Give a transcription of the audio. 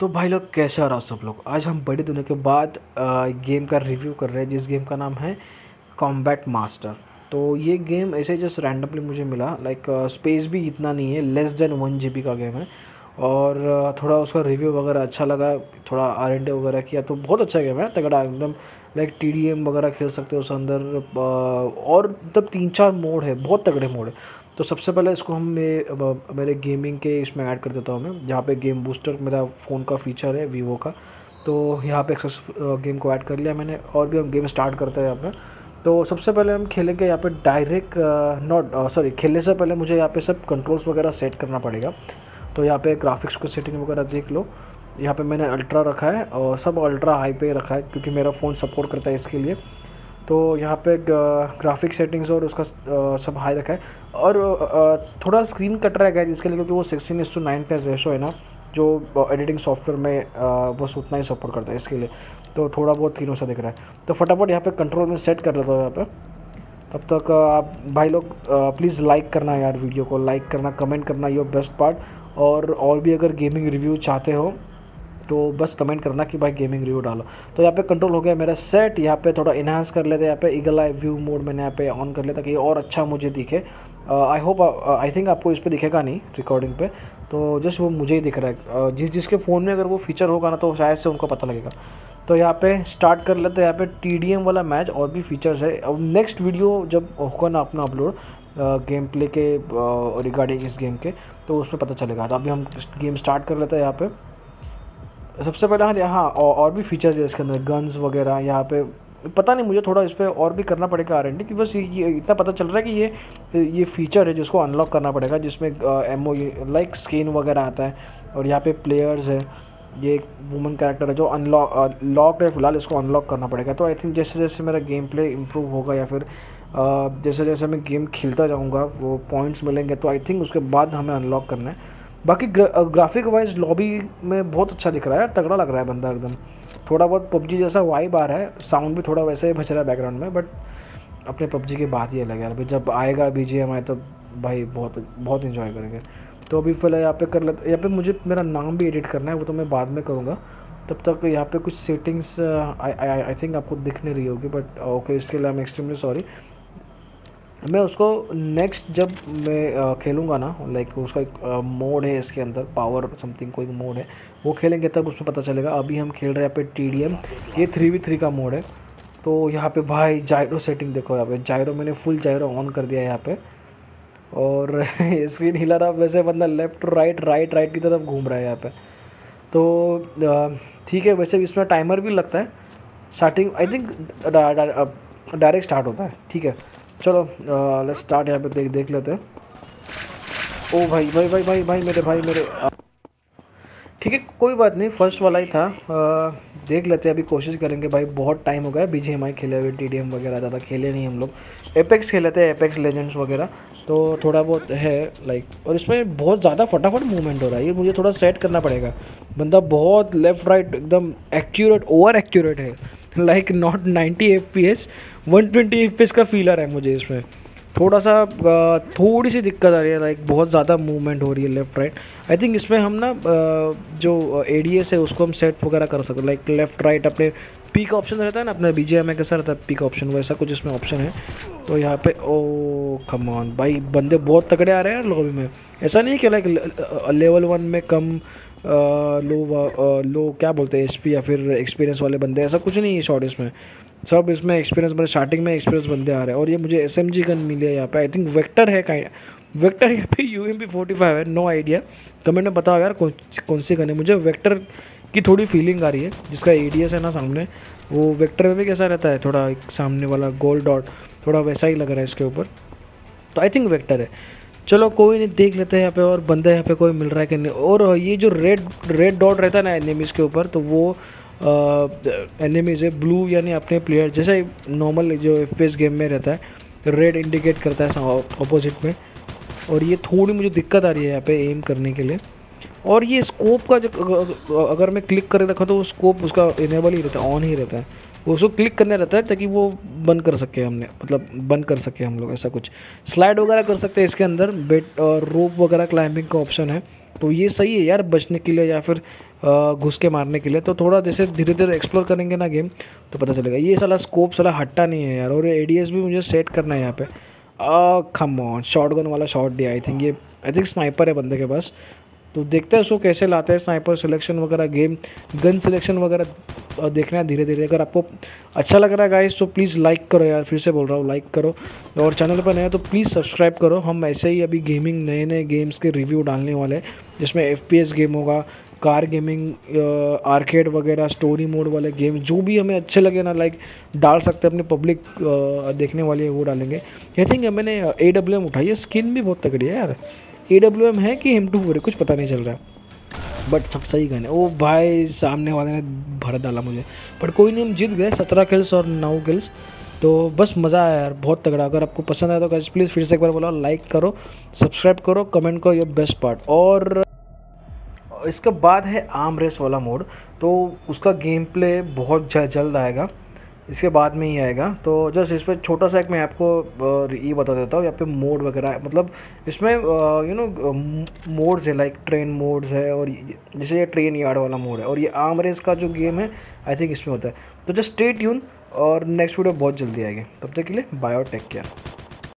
तो भाई लोग कैसे हो रहा सब लोग। आज हम बड़े दिनों के बाद गेम का रिव्यू कर रहे हैं जिस गेम का नाम है कॉम्बैट मास्टर। तो ये गेम ऐसे जस्ट रैंडमली मुझे मिला, लाइक स्पेस भी इतना नहीं है, लेस देन 1 GB का गेम है और थोड़ा उसका रिव्यू वगैरह अच्छा लगा, थोड़ा R&D वगैरह किया तो बहुत अच्छा गेम है, तगड़ा एकदम। लाइक TDM वगैरह खेल सकते हो उस अंदर और तब 3-4 मोड है, बहुत तगड़े मोड है। तो सबसे पहले इसको हम मेरे गेमिंग के इसमें ऐड कर देता हूँ मैं, जहाँ पे गेम बूस्टर मेरा फ़ोन का फीचर है vivo का, तो यहाँ पे गेम को ऐड कर लिया मैंने और भी हम गेम स्टार्ट करते हैं यहाँ पर। तो सबसे पहले हम खेलेंगे यहाँ पे डायरेक्ट खेलने से पहले मुझे यहाँ पे सब कंट्रोल्स वगैरह सेट करना पड़ेगा। तो यहाँ पे ग्राफिक्स को सेटिंग वगैरह देख लो, यहाँ पे मैंने अल्ट्रा रखा है और सब अल्ट्रा हाई पे रखा है क्योंकि मेरा फ़ोन सपोर्ट करता है इसके लिए। तो यहाँ पे ग्राफिक सेटिंग्स और उसका सब हाई रखा है और थोड़ा स्क्रीन कट रहा है इसके लिए क्योंकि वो 16:9 का रेशो है ना, जो एडिटिंग सॉफ्टवेयर में बस उतना ही सपोर्ट करता है इसके लिए। तो थोड़ा बहुत तीनों सा दिख रहा है, तो फटाफट यहाँ पे कंट्रोल में सेट कर लेता हूँ यहाँ पे। तब तक आप भाई लोग प्लीज़ लाइक करना यार, वीडियो को लाइक करना, कमेंट करना योर बेस्ट पार्ट, और भी अगर गेमिंग रिव्यू चाहते हो तो बस कमेंट करना कि भाई गेमिंग रिव्यू डालो। तो यहाँ पे कंट्रोल हो गया मेरा सेट, यहाँ पे थोड़ा इन्हांस कर लेते हैं। यहाँ पे ईगल आई व्यू मोड मैंने यहाँ पे ऑन कर लिया ताकि और अच्छा मुझे दिखे। आई होप आई थिंक आपको इस पे दिखेगा नहीं रिकॉर्डिंग पे, तो जस्ट वो मुझे ही दिख रहा है। जिसके फ़ोन में अगर वो फीचर होगा ना तो शायद से उनको पता लगेगा। तो यहाँ पे स्टार्ट कर लेते हैं। यहाँ पे TDM वाला मैच और भी फीचर्स है। अब नेक्स्ट वीडियो जब होगा ना अपना अपलोड गेम प्ले के रिगार्डिंग इस गेम के, तो उसमें पता चलेगा। तो अभी हम गेम स्टार्ट कर लेते हैं। यहाँ पे सबसे पहले हाँ और भी फीचर्स है इसके अंदर, गन्स वगैरह। यहाँ पे पता नहीं मुझे थोड़ा इस पर और भी करना पड़ेगा R&D कि बस ये इतना पता चल रहा है कि ये फीचर है जिसको अनलॉक करना पड़ेगा, जिसमें MO लाइक स्किन वगैरह आता है। और यहाँ पे प्लेयर्स है, ये एक वुमन कैरेक्टर है जो अनलॉक लॉक है फिलहाल, इसको अनलॉक करना पड़ेगा। तो आई थिंक जैसे जैसे मेरा गेम प्ले इम्प्रूव होगा या फिर जैसे जैसे मैं गेम खेलता जाऊँगा वो पॉइंट्स मिलेंगे, तो आई थिंक उसके बाद हमें अनलॉक करना है। बाकी ग्राफिक वाइज लॉबी में बहुत अच्छा दिख रहा है, तगड़ा लग रहा है बंदा एकदम। थोड़ा बहुत PUBG जैसा वाइब आ रहा है, साउंड भी थोड़ा वैसे ही बच रहा है बैकग्राउंड में, बट अपने PUBG की बात ही अलग है। अभी जब आएगा BGM आए तो भाई बहुत बहुत इन्जॉय करेंगे। तो अभी फिलहाल यहाँ पे कर लेते। यहाँ पे मुझे मेरा नाम भी एडिट करना है, वो तो मैं बाद में करूँगा। तब तक यहाँ पे कुछ सेटिंग्स आई थिंक आपको दिख नहीं रही होगी, बट ओके इसके लिए आई एम एक्सट्रीमली सॉरी। मैं उसको नेक्स्ट जब मैं खेलूँगा ना, लाइक उसका एक मोड है इसके अंदर, पावर समथिंग कोई मोड है, वो खेलेंगे तब उसमें पता चलेगा। अभी हम खेल रहे हैं यहाँ पे TDM, ये 3v3 का मोड है। तो यहाँ पे भाई जायरो सेटिंग देखो, यहाँ पे जायरो मैंने फुल जायरो ऑन कर दिया है यहाँ पे और स्क्रीन हिला रहा, वैसे बंदा लेफ्ट राइट राइट राइट की तरफ घूम रहा है यहाँ पर। तो ठीक है, वैसे इसमें टाइमर भी लगता है, starting I think direct start होता है। ठीक है चलो लेट्स स्टार्ट। यहाँ पे देख लेते हैं। ओ भाई भाई भाई भाई भाई मेरे भाई मेरे, ठीक है कोई बात नहीं, फर्स्ट वाला ही था। देख लेते हैं, अभी कोशिश करेंगे। भाई बहुत टाइम हो गया BGMI खेले हुए, TDM वगैरह ज़्यादा खेले नहीं हम लोग। Apex खेले थे, Apex Legends वगैरह, तो थोड़ा बहुत है लाइक। और इसमें बहुत ज़्यादा फटाफट मूवमेंट हो रहा है, ये मुझे थोड़ा सेट करना पड़ेगा। बंदा बहुत लेफ़्ट राइट एकदम एक्यूरेट, ओवर एक्यूरेट है, लाइक नॉट 90 FPS, 120 FPS का फीलर है मुझे इसमें। थोड़ा सा थोड़ी सी दिक्कत आ रही है, लाइक बहुत ज़्यादा मूवमेंट हो रही है लेफ़्ट राइट। आई थिंक इसमें हम ना जो ADS है उसको हम सेट वगैरह कर सकते हैं, लाइक लेफ़्ट राइट अपने पिक ऑप्शन रहता है ना, अपने BGMI के साथ रहता है पिक ऑप्शन, वैसा कुछ इसमें ऑप्शन है। तो यहाँ पे ओ कम ऑन भाई बंदे बहुत तगड़े आ रहे हैं लॉबी में। ऐसा नहीं है कि लाइक लेवल 1 में कम लो क्या बोलते हैं HP या फिर एक्सपीरियंस वाले बंदे, ऐसा कुछ नहीं है। शॉर्ट इसमें सब इसमें एक्सपीरियंस बंदे, स्टार्टिंग में एक्सपीरियंस बंदे आ रहे हैं। और ये मुझे SMG गन मिली है यहाँ पे, आई थिंक वेक्टर है काइंड, वेक्टर या फिर UMP45 है, नो आइडिया। कमेंट में बताओ यार कौन सी गन है। मुझे वेक्टर की थोड़ी फीलिंग आ रही है, जिसका ADS है ना सामने, वो वेक्टर में भी कैसा रहता है थोड़ा एक सामने वाला गोल डॉट, थोड़ा वैसा ही लग रहा है इसके ऊपर। तो आई थिंक वेक्टर है, चलो कोई नहीं, देख लेते हैं यहाँ पे। और बंदा यहाँ पे कोई मिल रहा है कि नहीं। और ये जो रेड डॉट रहता है ना एनिमीज़ के ऊपर, तो वो एनिमीज़ है ब्लू, यानी अपने प्लेयर जैसे नॉर्मल जो FPS गेम में रहता है, रेड इंडिकेट करता है ऑपोजिट में। और ये थोड़ी मुझे दिक्कत आ रही है यहाँ पे एम करने के लिए। और ये स्कोप का जो अगर मैं क्लिक कर रखा तो वो स्कोप उसका इनेबल ही रहता है, ऑन ही रहता है, उसको क्लिक करने रहता है ताकि वो बंद कर सके हमने, मतलब बंद कर सके हम लोग ऐसा कुछ। स्लाइड वगैरह कर सकते हैं इसके अंदर, बेट और रोप वगैरह क्लाइंबिंग का ऑप्शन है, तो ये सही है यार बचने के लिए या फिर घुस के मारने के लिए। तो थोड़ा जैसे धीरे धीरे एक्सप्लोर करेंगे ना गेम तो पता चलेगा। ये साला स्कोप साला हटता नहीं है यार। और एडीएस भी मुझे सेट करना है यहाँ पे। कम ऑन, शॉटगन वाला शॉट दिया। आई थिंक स्नाइपर है बंदे के पास, तो देखते हैं उसको कैसे लाते हैं। स्नाइपर सिलेक्शन वगैरह, गेम गन सिलेक्शन वगैरह देखना है धीरे धीरे। अगर आपको अच्छा लग रहा है गाइस तो प्लीज़ लाइक करो यार, फिर से बोल रहा हूँ लाइक करो। और चैनल पर नए हो तो प्लीज़ सब्सक्राइब करो। हम ऐसे ही अभी गेमिंग नए नए गेम्स के रिव्यू डालने वाले हैं, जिसमें FPS गेम होगा, कार गेमिंग, आर्केड वगैरह, स्टोरी मोड वाले गेम, जो भी हमें अच्छे लगे ना लाइक डाल सकते हैं। अपने पब्लिक देखने वाली है वो डालेंगे। आई थिंक मैंने AWM उठाई है, स्किन भी बहुत तगड़ी है यार। AWM है कि M24 है कुछ पता नहीं चल रहा है, बट सब सही गन है। ओ भाई सामने वाले ने भर डाला मुझे, बट कोई नहीं, हम जीत गए। 17 किल्स और 9 किल्स, तो बस मज़ा आया यार, बहुत तगड़ा। अगर आपको पसंद आया तो गाइस प्लीज़ फिर से एक बार बोला लाइक करो, सब्सक्राइब करो, कमेंट करो योर बेस्ट पार्ट। और इसके बाद है आर्म रेस वाला मोड, तो उसका गेम प्ले बहुत जल्द आएगा, इसके बाद में ही आएगा। तो जस्ट इस पर छोटा सा एक मैं आपको ये बता देता हूँ। यहाँ पे मोड वगैरह मतलब इसमें यू नो मोड्स है, लाइक ट्रेन मोड्स है, और जैसे ये ट्रेन यार्ड वाला मोड है, और ये आर्म रेस का जो गेम है आई थिंक इसमें होता है। तो जस्ट स्टे ट्यून और नेक्स्ट वीडियो बहुत जल्दी आएगी। तब तक के लिए बाय और टेक केयर।